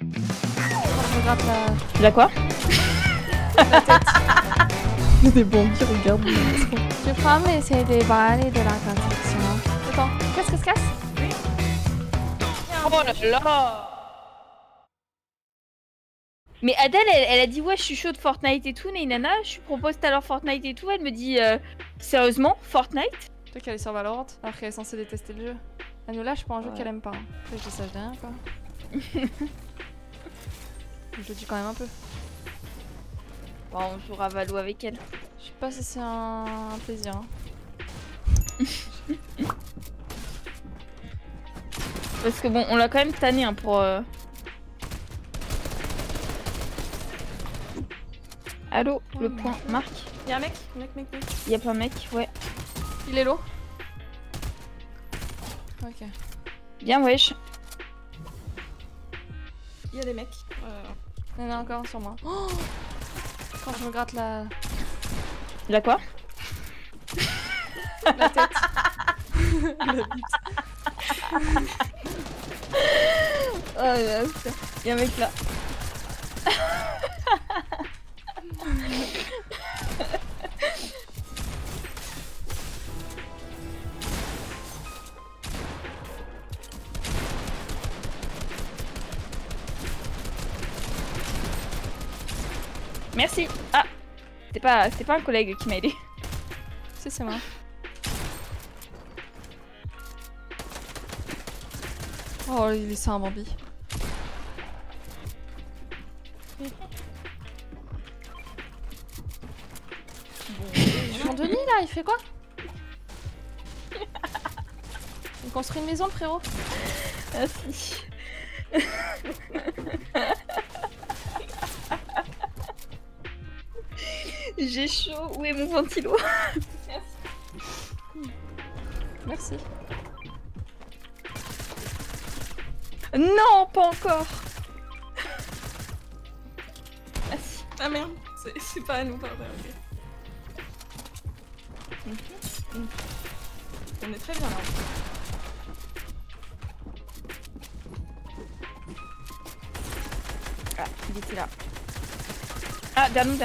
Tu l'as quoi? La tête. Des bandits, regarde. Le problème, c'est des balles et de la contraction. Attends, qu'est-ce que se casse? Oui. Oh là là. Mais Adèle, elle a dit ouais, je suis chaud de Fortnite et tout, Nainana, je propose tout à l'heure Fortnite et tout, elle me dit sérieusement, Fortnite? Peut-être qu'elle est sur Valorant, alors qu'elle est censée détester le jeu. Elle nous lâche pour un jeu qu'elle aime pas. Hein. Je dis ça, je dis rien quoi. Je le dis quand même un peu. Bon, on jouera Valo avec elle. Je sais pas si c'est un plaisir. Hein. Parce que bon, on l'a quand même tanné hein, pour... Allô, ouais, le point, Marc. Y'a un mec, mec. Y'a pas un mec, ouais. Il est low. Ok. Bien, wesh. Y'a des mecs. Il y en a encore un sur moi. Oh, quand je me gratte la... La quoi? La tête. La bite. Oh là, putain. Y'a un mec là. Merci. Ah, c'était pas un collègue qui m'a aidé. Si, c'est moi. Oh, il est ça un Bambi. Jean-Denis là, il fait quoi? Il construit une maison, le frérot. Merci. J'ai chaud, où est mon ventilo? Merci. Non, pas encore. Merci. Ah merde, c'est pas à nous, pardon. Okay. On est très bien là. Ah, il était là. Ah, Danou.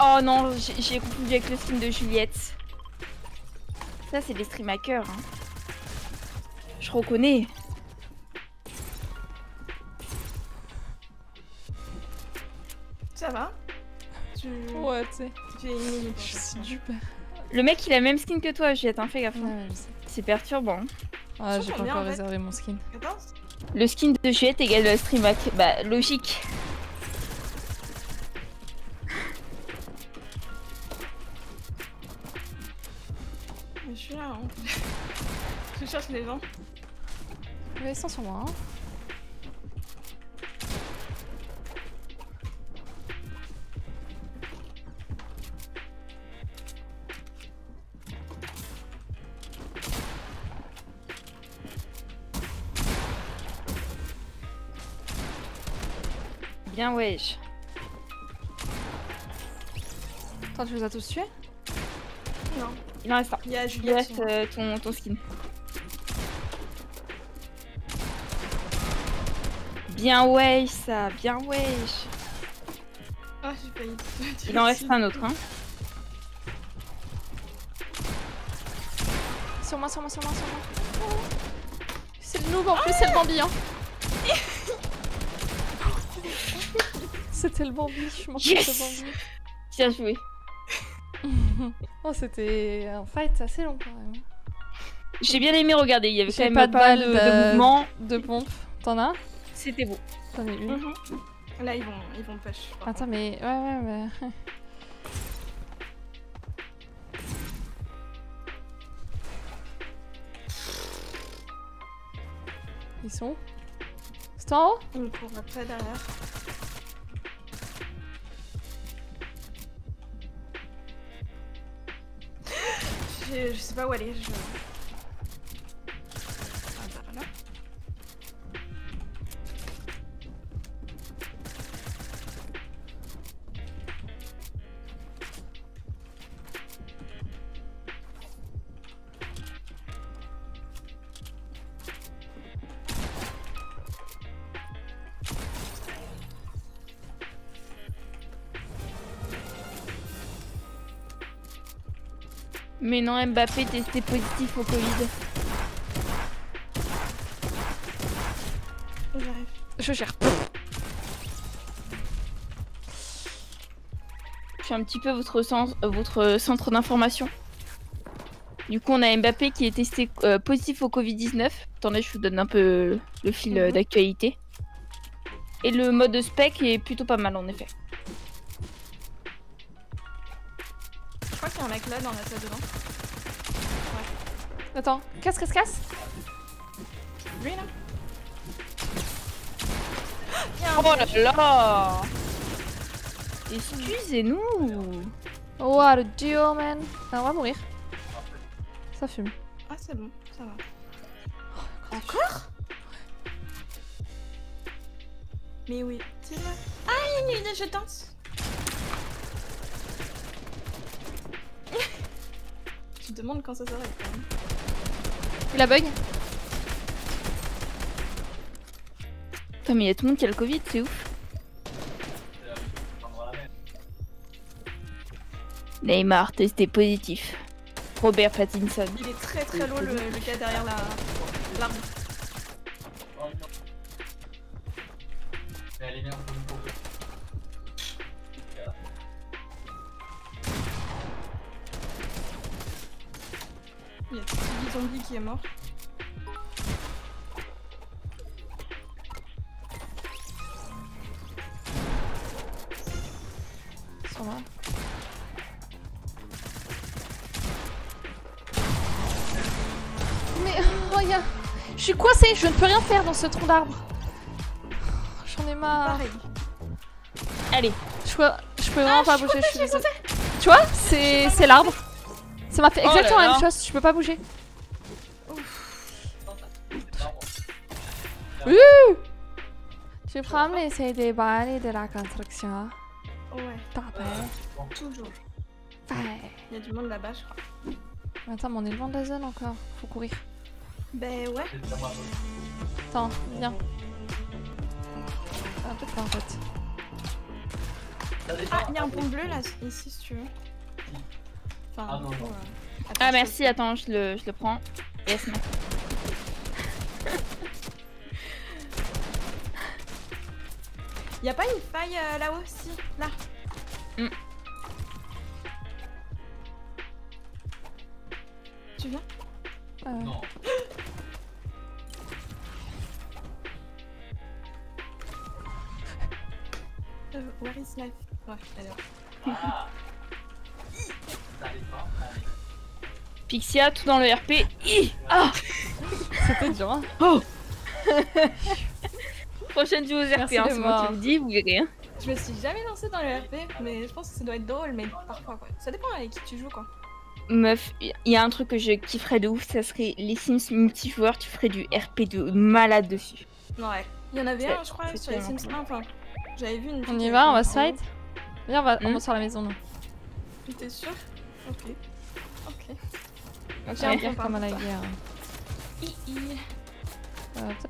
Oh non, j'ai confondu avec le stream de Juliette. Ça, c'est des stream hackers. Hein. Je reconnais. Ça va? Ouais, tu sais. Je suis super. Le mec, il a le même skin que toi, Juliette. Hein, fais gaffe. Ouais, c'est perturbant. Ah, j'ai pas encore réservé mon skin. Le skin de Juliette égale stream hack. Bah, logique. Je suis là, hein. Je cherche les gens. Mais ils sont sur moi, hein. Bien, wesh. Attends, tu les as tous tués? Non. Il en reste un. Il reste ton skin. Bien wesh ça, bien wesh. Ah, j'ai failli te tuer. Il en reste un autre hein. Sur moi. Oh. C'est le nouveau en plus, c'est le Bambi hein. C'était le Bambi, je m'en souviens de Bambi. Bien joué. Oh, c'était un fight assez long quand même. J'ai bien aimé regarder, il y avait quand même pas mal de mouvements. De pompe, t'en as? C'était beau. T'en as une. Là, ils vont pêche. Attends, mais. Ouais. Ils sont où? C'est en haut? On ne courra pas derrière. Je sais pas où aller, je... Ah bah là. Mais non, Mbappé testé positif au Covid. Oh, j'arrive. Je gère. Je suis un petit peu votre centre d'information. Du coup, on a Mbappé qui est testé positif au Covid-19. Attendez, je vous donne un peu le fil d'actualité. Et le mode spec est plutôt pas mal en effet. Je crois qu'il y a un mec là dans la salle de bain. Ouais. Attends, casse, casse, casse. Lui là. Oh là là. Excusez-nous. What a deal, man. On va mourir. Ça fume. Ah c'est bon, ça va. Oh, encore? Mais oui, c'est vrai. Ah, il y a, je danse. Je te demande quand ça s'arrête quand même. Il a bug. Putain mais il y a tout le monde qui a le Covid, c'est ouf. Neymar testé positif. Robert Pattinson. Il est très très loin le gars derrière l'arbre. Il y a ce petit zombie qui est mort. Ils sont là. Mais regarde, je suis coincée, je ne peux rien faire dans ce tronc d'arbre. J'en ai marre. Pareil. Allez, je peux vraiment pas bouger. Je suis tu vois, c'est l'arbre. Ça m'a fait exactement la même chose. Je peux pas bouger. Tu prends l'essai des balles de la construction. Ouais. Parfait. Toujours. Ouais. Il y a du monde là-bas, je crois. Attends, mais on est loin de la zone encore. Faut courir. Ben ouais. Attends, viens. Ah, peut-être pas en fait. Ah, il y a un pont bleu là, ici si tu veux. Enfin, ah, non, non. Attends, ah merci, je... attends, je le prends. Yes, merci. Y'a pas une faille là-haut, si, là. Mm. Tu viens Non. Where is life? Ouais, alors. Pixia, tout dans le RP. Ah. C'était dur, hein. Oh. Prochaine joueuse RP, hein, c'est moi qui vous dis, vous verrez. Hein. Je me suis jamais lancée dans le RP, mais je pense que ça doit être drôle, mais parfois quoi. Ça dépend avec qui tu joues quoi. Meuf, il y a un truc que je kifferais de ouf, ça serait les Sims multijoueurs, tu ferais du RP de malade dessus. Ouais, il y en avait un, je crois, sur les Sims 1, enfin. J'avais vu une. On y va, on va se fight. Viens, on va sur la maison, non. T'es sûr? Ok. Ok. J'ai un guerre comme à la guerre.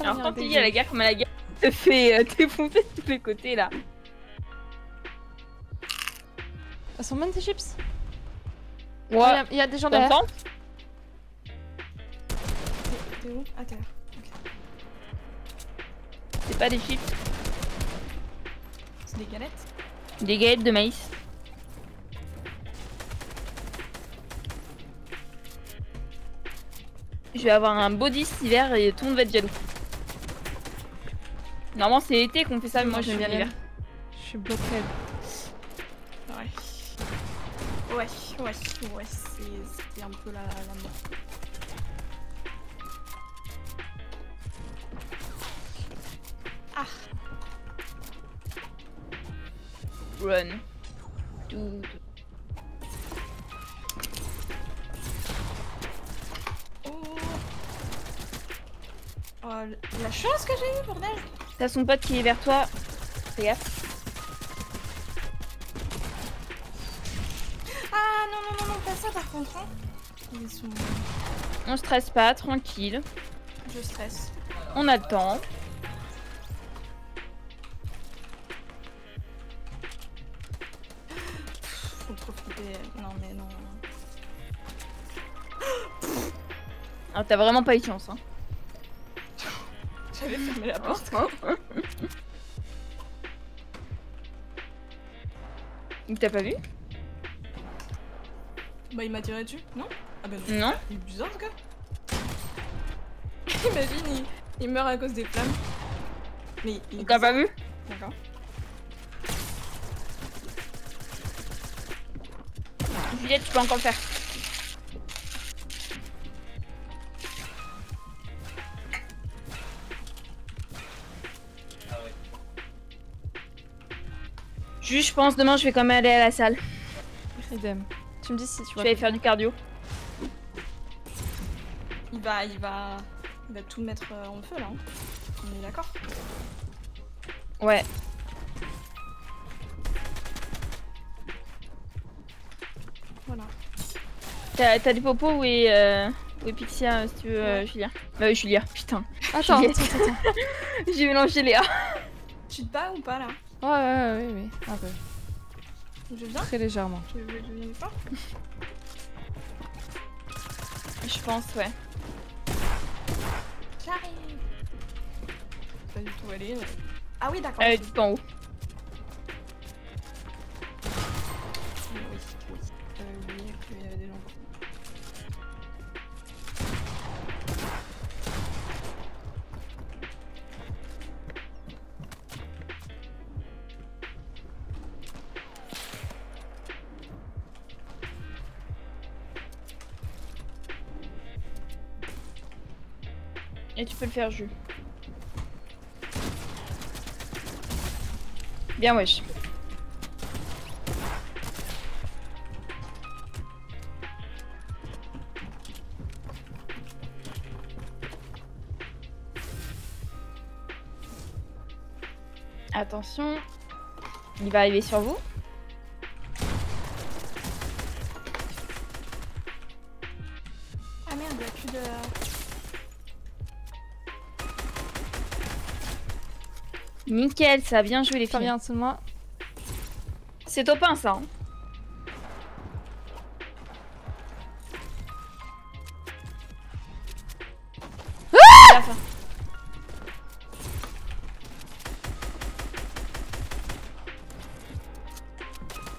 Alors, quand il y a la guerre comme à la guerre, te fais défoncer de tous les côtés là. Elles sont bonnes tes chips? Ouais. Il y a des gens derrière. T'es où? À terre. Ok. C'est pas des chips. Des galettes? Des galettes de maïs. Je vais avoir un beau 10 hiver et tout le monde va être jaloux. Normalement c'est l'été qu'on fait ça, mais moi j'aime bien l'hiver. Je suis bloquée. Ouais. Ouais, c'est un peu la mort. Ah! Run. Dude. Oh. Oh, la chance que j'ai eu, bordel. T'as son pote qui est vers toi. Fais gaffe. Ah non, non, non, pas ça par contre. Hein. Ils sont... On stresse pas, tranquille. Je stresse. On attend. Non mais non. Ah, t'as vraiment pas eu chance, hein. J'avais fermé la porte. Il t'a pas vu? Bah, il m'a tiré dessus, non? Ah bah non. Non. Il est bizarre, en tout cas. Imagine, il meurt à cause des flammes. Mais il t'a pas vu? D'accord. Juliette, tu peux encore le faire. Juste, je pense, demain, je vais quand même aller à la salle. Tu me dis si tu vas aller faire du cardio. Il va tout mettre en feu, là. Hein. On est d'accord? Ouais. Voilà. T'as des popos où est, Pixia, si tu veux, Julia. Bah oui, Julia, putain. Attends, attends. J'ai mélangé Léa. Tu te bats ou pas, là? Ouais, oui, un peu. Je viens? Très légèrement. Je viens pas? Je pense, ouais. J'arrive! Pas du tout aller. Ah oui, d'accord. Tout en haut. Oui. J'avais oublié qu'il y avait des gens. Et tu peux le faire, Jules. Bien, wesh. Attention, il va arriver sur vous. Ah merde, il n'y a plus de... Nickel, ça vient jouer les filles. Ça vient en dessous de moi. C'est top 1 ça. Hein. Ah ça.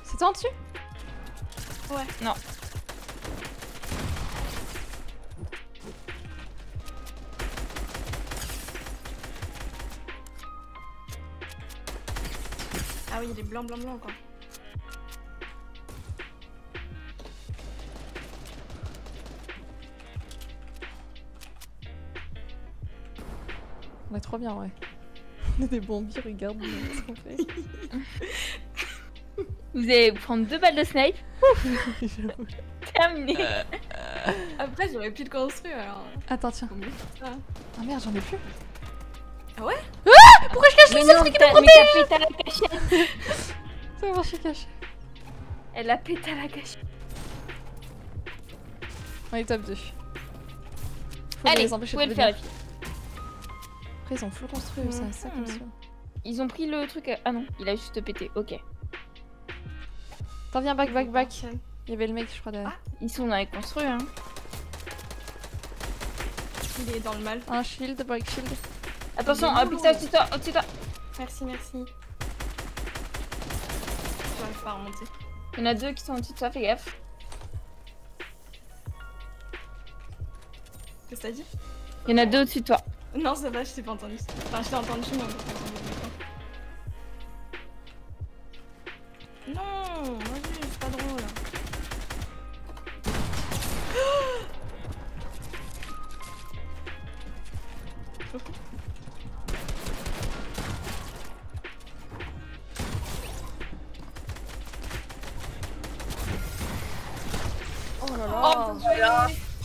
C'était en dessus? Ouais. Non. Ah oui, il est blanc encore. On est trop bien, ouais. On est des Bambi, regarde ce qu'on fait. Vous allez prendre 2 balles de snipe. Terminé. Après, j'aurais plus de construire alors. Attends, tiens. Ah merde, j'en ai plus. Ah ouais? Pourquoi je cache les trucs qui me protègent? T'as la cachette. Ça va voir, je suis cachée. Elle a pété à la cachette. On est top 2. Allez, vous pouvez le faire les filles. Après ils ont full construit, ça comme ça. Ils ont pris le truc... Ah non, il a juste pété, ok. T'en viens, back. Il y avait le mec je crois derrière. Ah, ils sont dans les construits hein. Il est dans le mal. Un shield, break shield. Attention, Pixia, au-dessus de toi. Merci. J'arrive pas à remonter. Il y en a 2 qui sont au-dessus de toi, fais gaffe. Qu'est-ce que t'as dit? Il y en a 2 au-dessus de toi. Non, ça va, je t'ai pas entendu. Enfin, je t'ai entendu, mais on va pas entendu. Non, vas-y, c'est pas drôle.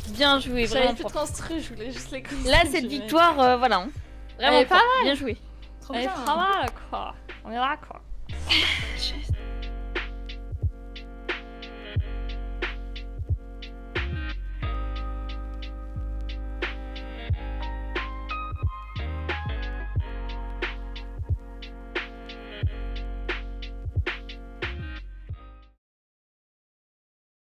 Bien joué, vraiment. J'avais plus de construire, je voulais juste les construire. Là, cette victoire, voilà. Hein. Vraiment pas mal. Bien joué. Trop bien. Pas mal, quoi. On est là, quoi.